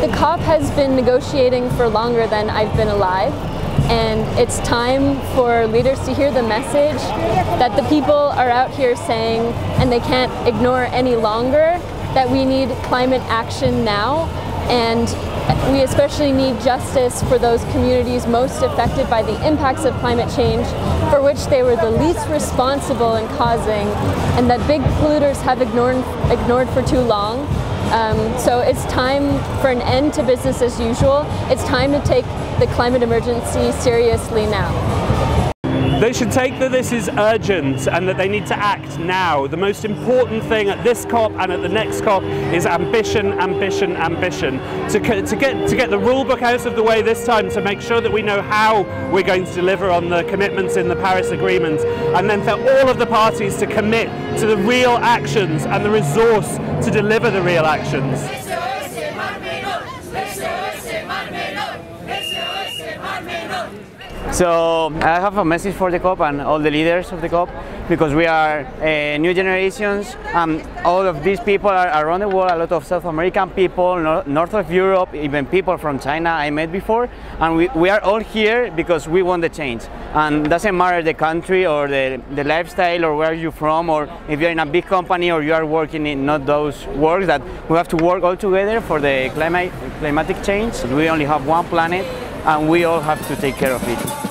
The COP has been negotiating for longer than I've been alive, and it's time for leaders to hear the message that the people are out here saying, and they can't ignore any longer, that we need climate action now, and we especially need justice for those communities most affected by the impacts of climate change, for which they were the least responsible in causing, and that big polluters have ignored for too long. So it's time for an end to business as usual. It's time to take the climate emergency seriously now. They should take that this is urgent and that they need to act now. The most important thing at this COP and at the next COP is ambition, ambition, ambition. To get the rule book out of the way this time, to make sure that we know how we're going to deliver on the commitments in the Paris Agreement, and then for all of the parties to commit to the real actions and the resource to deliver the real actions. So I have a message for the COP and all the leaders of the COP, because we are new generations, and all of these people are around the world, a lot of South American people, north of Europe, even people from China I met before, and we are all here because we want the change. And it doesn't matter the country or the lifestyle or where you're from, or if you're in a big company or you are working in not those works, that we have to work all together for the climatic change. We only have one planet, and we all have to take care of it.